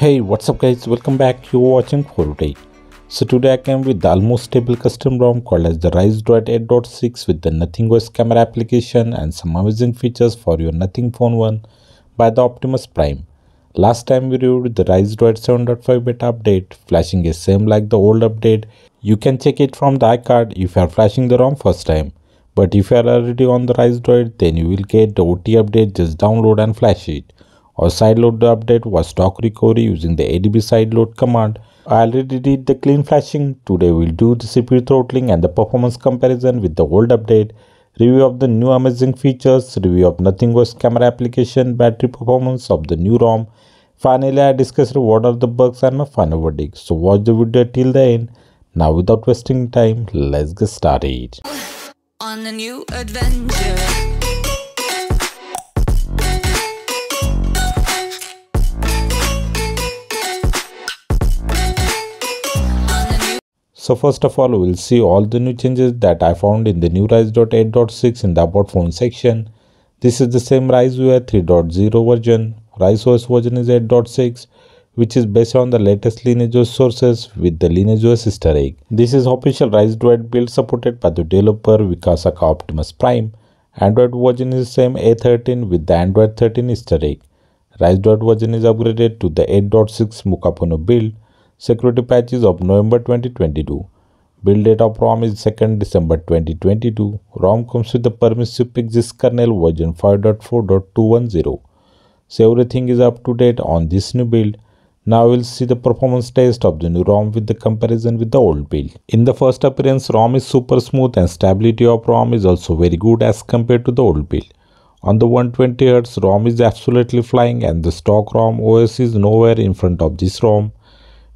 Hey, what's up guys, welcome back. You're watching 4U Tech. So today I came with the almost stable custom ROM called as the RiceDroid 8.6 with the Nothing OS camera application and some amazing features for your Nothing phone 1 by the Optimus Prime. Last time we reviewed the RiceDroid 7.5 beta update. Flashing is same like the old update. You can check it from the iCard if you are flashing the ROM first time. But if you are already on the RiceDroid, then you will get the OTA update, just download and flash it. Or sideload the update was stock recovery using the adb sideload command. I already did the clean flashing. Today we'll do the CPU throttling and the performance comparison with the old update, review of the new amazing features, review of Nothing OS camera application, battery performance of the new ROM. Finally, I discussed what are the bugs and my final verdict. So watch the video till the end. Now without wasting time, let's get started. On a new adventure. So first of all, we'll see all the new changes that I found in the new RiceDroid 8.6 in the About Phone section. This is the same RiceUI 3.0 version. RiceOS version is 8.6, which is based on the latest Lineage OS sources with the Lineage OS Easter egg. This is official RiceDroid build supported by the developer Vikasaka Optimus Prime. Android version is same A13 with the Android 13 Easter egg. RiceDroid version is upgraded to the 8.6 Mukapuno build. Security patch is of November 2022. Build date of ROM is 2nd December 2022. ROM comes with the permissive Pixies kernel version 5.4.210. So everything is up to date on this new build. Now we'll see the performance test of the new ROM with the comparison with the old build. In the first appearance, ROM is super smooth and stability of ROM is also very good as compared to the old build. On the 120Hz, ROM is absolutely flying and the stock ROM OS is nowhere in front of this ROM.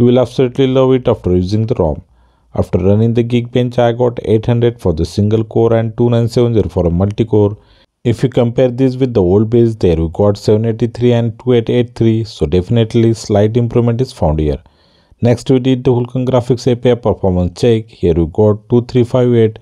You will absolutely love it after using the ROM. After running the Geekbench, I got 800 for the single core and 2970 for a multi-core. If you compare this with the old base, there we got 783 and 2883, so definitely slight improvement is found here. Next we did the Vulkan graphics API performance check. Here we got 2358,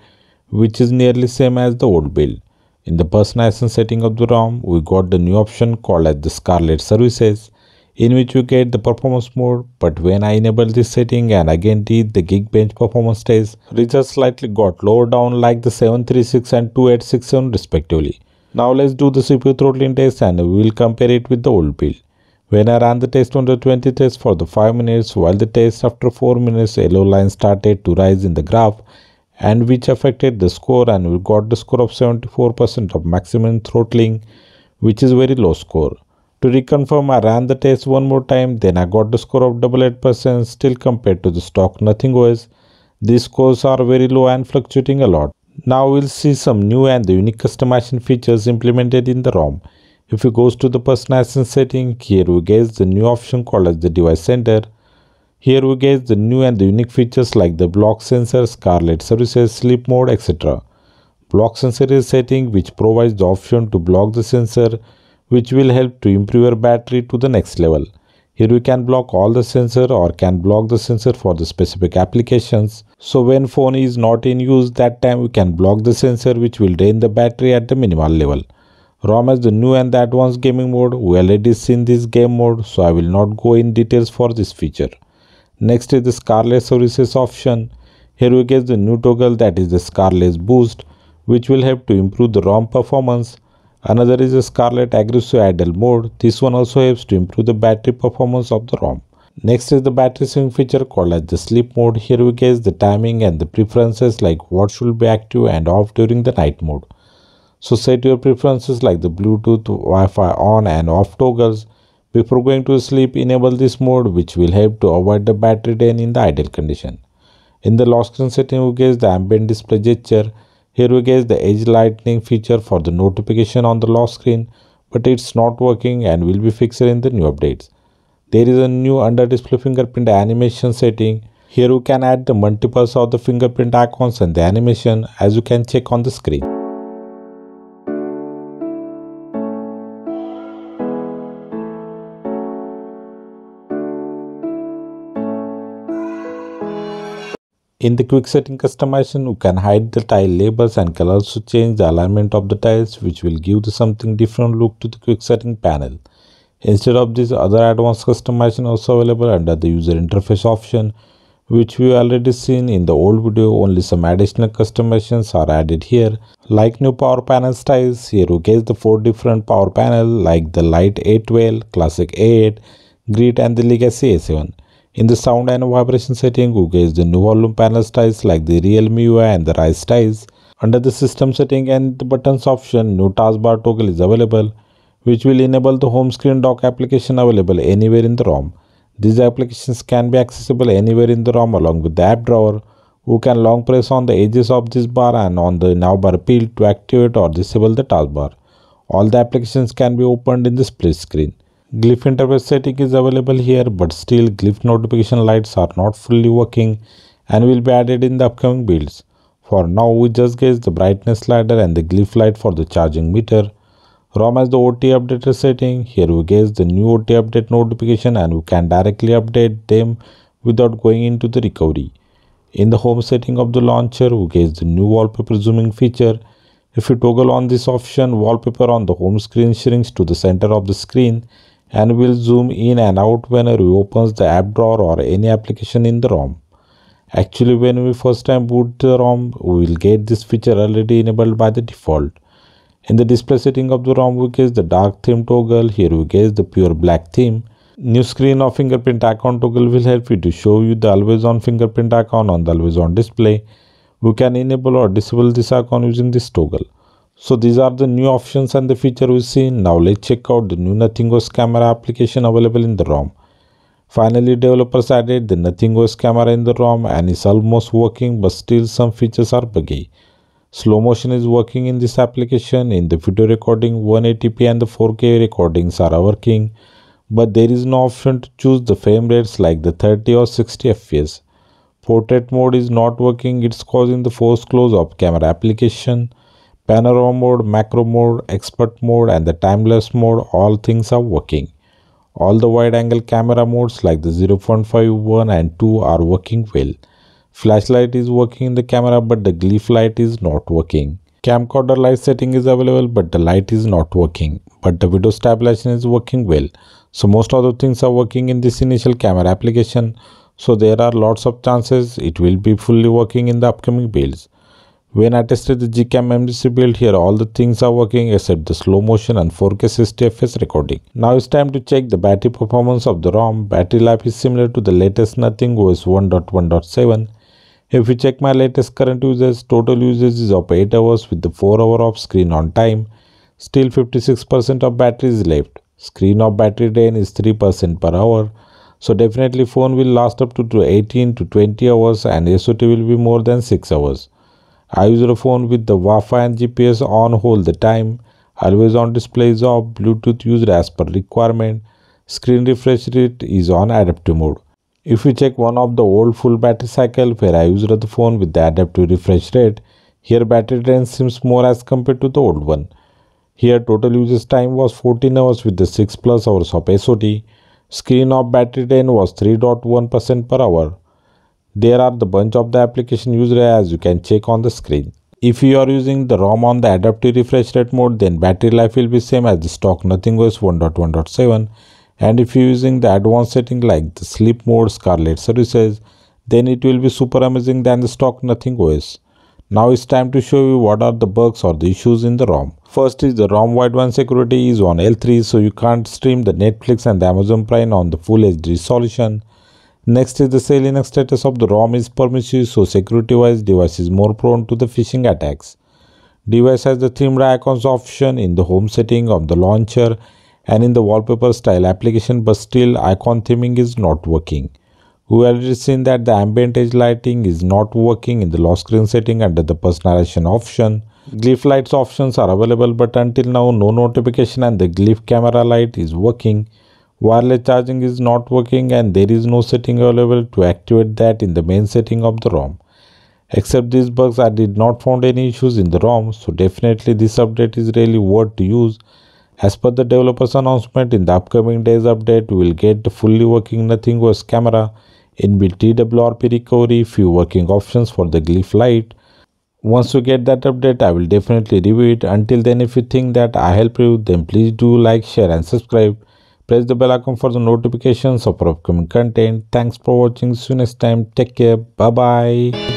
which is nearly same as the old build. In the personalization setting of the ROM, we got the new option called as the Scarlet services, in which you get the performance mode. But when I enable this setting and again did the Geekbench performance test, results slightly got lower down like the 736 and 2867 respectively. Now let's do the CPU throttling test and we will compare it with the old build. When I ran the test on the 20 test for the 5 minutes, while the test after 4 minutes, yellow line started to rise in the graph and which affected the score, and we got the score of 74% of maximum throttling, which is very low score. To reconfirm, I ran the test one more time, then I got the score of 88% still compared to the stock Nothing OS. These scores are very low and fluctuating a lot. Now we'll see some new and the unique customization features implemented in the ROM. If you go to the personalization setting, here we get the new option called as the device center. Here we get the new and the unique features like the block sensor, Scarlet services, sleep mode, etc. Block sensor is a setting which provides the option to block the sensor, which will help to improve your battery to the next level. Here we can block all the sensor or can block the sensor for the specific applications. So when phone is not in use, that time we can block the sensor, which will drain the battery at the minimal level. ROM has the new and the advanced gaming mode. We already seen this game mode, so I will not go in details for this feature. Next is the Scarlet services option. Here we get the new toggle, that is the Scarless boost, which will help to improve the ROM performance. Another is the Scarlet Aggressive Idle mode. This one also helps to improve the battery performance of the ROM. Next is the battery saving feature called as the sleep mode. Here we get the timing and the preferences like what should be active and off during the night mode. So set your preferences like the Bluetooth, Wi-Fi on and off toggles. Before going to sleep, enable this mode, which will help to avoid the battery drain in the idle condition. In the lock screen setting, we get the ambient display gesture. Here we get the edge lightning feature for the notification on the lock screen, but it's not working and will be fixed in the new updates. There is a new under display fingerprint animation setting. Here you can add the multiples of the fingerprint icons and the animation, as you can check on the screen. In the quick setting customization, you can hide the tile labels and can also change the alignment of the tiles, which will give the something different look to the quick setting panel. Instead of this, other advanced customization also available under the user interface option, which we already seen in the old video. Only some additional customizations are added here, like new power panel styles. Here we get the four different power panel like the light A12, classic A8, grid and the legacy A7. In the sound and vibration setting, we get the new volume panel styles like the real MIUI and the Rice styles. Under the system setting and the buttons option, new taskbar toggle is available, which will enable the home screen dock application available anywhere in the ROM. These applications can be accessible anywhere in the ROM along with the app drawer. You can long press on the edges of this bar and on the navbar peel to activate or disable the taskbar. All the applications can be opened in the split screen. Glyph interface setting is available here, but still Glyph notification lights are not fully working and will be added in the upcoming builds. For now, we just get the brightness slider and the Glyph light for the charging meter. ROM has the OTA updater setting. Here we get the new OTA update notification and we can directly update them without going into the recovery. In the home setting of the launcher, we get the new wallpaper zooming feature. If you toggle on this option, wallpaper on the home screen shrinks to the center of the screen and will zoom in and out whenever we opens the app drawer or any application in the ROM. Actually, when we first time boot the ROM, we will get this feature already enabled by the default. In the display setting of the ROM, we get the dark theme toggle. Here we get the pure black theme. New screen of fingerprint icon toggle will help you to show you the always on fingerprint icon on the always on display. We can enable or disable this icon using this toggle. So these are the new options and the feature we see. Now let's check out the new Nothing OS camera application available in the ROM. Finally, developers added the Nothing OS camera in the ROM and it's almost working, but still some features are buggy. Slow motion is working in this application. In the video recording, 180p and the 4K recordings are working, but there is no option to choose the frame rates like the 30 or 60 FPS. Portrait mode is not working, it's causing the forced close of camera application. Panorama mode, macro mode, expert mode and the timelapse mode, all things are working. All the wide angle camera modes like the 0.5, 1 and 2 are working well. Flashlight is working in the camera, but the Glyph light is not working. Camcorder light setting is available, but the light is not working. But the video stabilization is working well. So most of the things are working in this initial camera application. So there are lots of chances it will be fully working in the upcoming builds. When I tested the GCAM MDC build, here all the things are working except the slow motion and 4K 60fps recording. Now it's time to check the battery performance of the ROM. Battery life is similar to the latest Nothing OS 1.1.7. If you check my latest current usage, total usage is of 8 hours with the 4 hour of screen on time. Still 56% of battery is left. Screen of battery drain is 3% per hour. So definitely phone will last up to 18 to 20 hours and SOT will be more than 6 hours. I use the phone with the Wi-Fi and GPS on all the time. Always on display is off. Bluetooth used as per requirement. Screen refresh rate is on adaptive mode. If you check one of the old full battery cycle where I used the phone with the adaptive refresh rate, here battery drain seems more as compared to the old one. Here total usage time was 14 hours with the 6 plus hours of SOT. Screen of battery drain was 3.1% per hour. There are the bunch of the application used as you can check on the screen. If you are using the ROM on the adaptive refresh rate mode, then battery life will be same as the stock Nothing OS 1.1.7. And if you're using the advanced setting like the sleep mode, Scarlet services, then it will be super amazing than the stock Nothing OS. Now it's time to show you what are the bugs or the issues in the ROM. First is the ROM Widevine security is on L3, so you can't stream the Netflix and the Amazon Prime on the full HD resolution. Next is the SELinux status of the ROM is permissive, so security-wise device is more prone to the phishing attacks. Device has the themed icons option in the home setting of the launcher and in the wallpaper style application, but still icon theming is not working. We already seen that the ambient edge lighting is not working in the lock screen setting under the personalization option. Glyph lights options are available, but until now no notification and the Glyph camera light is working. Wireless charging is not working and there is no setting available to activate that in the main setting of the ROM. Except these bugs, I did not find any issues in the ROM, so definitely this update is really worth to use. As per the developer's announcement, in the upcoming days update, we will get the fully working Nothing OS camera, inbuilt TWRP recovery, few working options for the Glyph light. Once you get that update, I will definitely review it. Until then, if you think that I helped you, then please do like, share and subscribe. Press the bell icon for the notifications of our upcoming content. Thanks for watching. See you next time. Take care. Bye bye.